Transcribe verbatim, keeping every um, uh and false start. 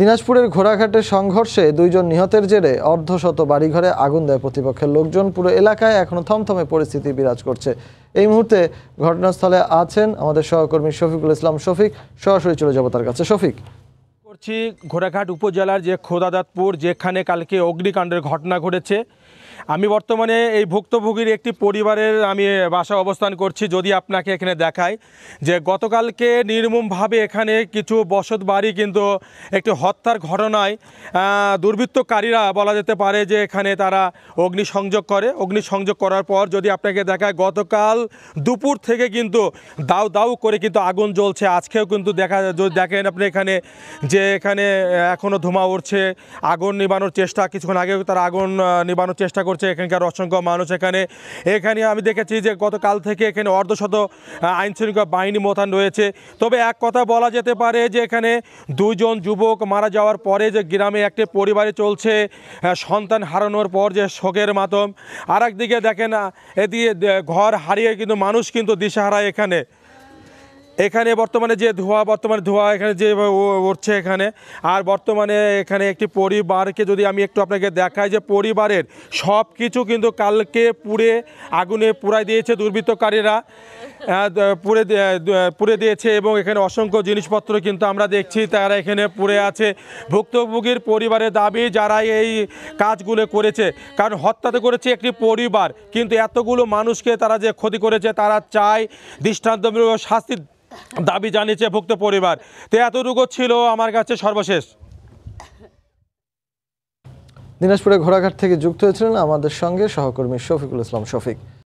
दिनाजपुरेर घोड़ाघाटे संघर्षे दुइजन निहतेर जेरे अर्धशत बाड़ीघरे आगुन देय प्रतिपक्षेर लोकजन पुरो एलाकाय एखोनो थमथमे परिस्थिति बिराज करछे। एई मुहूर्ते घटनास्थले आछेन आमादेर सहकर्मी शफिकुल इस्लाम शफिक। सरासरि चले जाबो तार काछे। शफिक, করছি ঘোড়াঘাট উপজেলার যে খোদাদাতপুর যেখানে কালকে অগ্নিকাণ্ডের ঘটনা ঘটেছে, আমি বর্তমানে এই ভুক্তভোগীর একটি পরিবারের আমি বাসা অবস্থান করছি। যদি আপনাকে এখানে দেখাই যে গতকালকে নির্মমভাবে এখানে কিছু বসত বাড়ি কিন্তু একটি হত্যার ঘটনায় দুর্বৃত্তকারীরা বলা যেতে পারে যে এখানে তারা অগ্নিসংযোগ করে। অগ্নিসংযোগ করার পর যদি আপনাকে দেখায় গতকাল দুপুর থেকে কিন্তু দাউ দাউ করে কিন্তু আগুন জ্বলছে। আজকেও কিন্তু দেখা যদি দেখেন আপনি এখানে যে এখানে এখনও ধোঁয়া উঠছে। আগুন নিবানোর চেষ্টা কিছুক্ষণ আগে তারা আগুন নিবানোর চেষ্টা করছে এখানকার অসংখ্য মানুষ। এখানে এখানে আমি দেখেছি যে গতকাল থেকে এখানে অর্ধশত আইনশৃঙ্খলা বাহিনী মোতায়েন রয়েছে। তবে এক কথা বলা যেতে পারে যে এখানে দুইজন যুবক মারা যাওয়ার পরে যে গ্রামে একটি পরিবারে চলছে সন্তান হারানোর পর যে শোকের মাতম, আর একদিকে দেখেন এদিকে ঘর হারিয়ে কিন্তু মানুষ কিন্তু দিশাহারা। এখানে এখানে বর্তমানে যে ধোঁয়া বর্তমানে ধোঁয়া এখানে যে উঠছে এখানে আর বর্তমানে এখানে একটি পরিবারকে যদি আমি একটু আপনাকে দেখাই যে পরিবারের সব কিছু কিন্তু কালকে পুড়ে আগুনে পুড়াই দিয়েছে দুর্বৃত্তকারীরা, পুড়ে পুড়ে দিয়েছে এবং এখানে অসংখ্য জিনিসপত্র কিন্তু আমরা দেখছি তারা এখানে পুড়ে আছে। ভুক্তভোগীর পরিবারের দাবি যারা এই কাজগুলো করেছে, কারণ হত্যাতে করেছে একটি পরিবার কিন্তু এতগুলো মানুষকে তারা যে ক্ষতি করেছে তারা চায় দৃষ্টান্তমূলক শাস্তি দাবি জানিয়েছে ভুক্ত পরিবার। তো এতটুকু ছিল আমার কাছে সর্বশেষ। দিনাজপুরে ঘোড়াঘাট থেকে যুক্ত হয়েছিলেন আমাদের সঙ্গে সহকর্মী শফিকুল ইসলাম শফিক।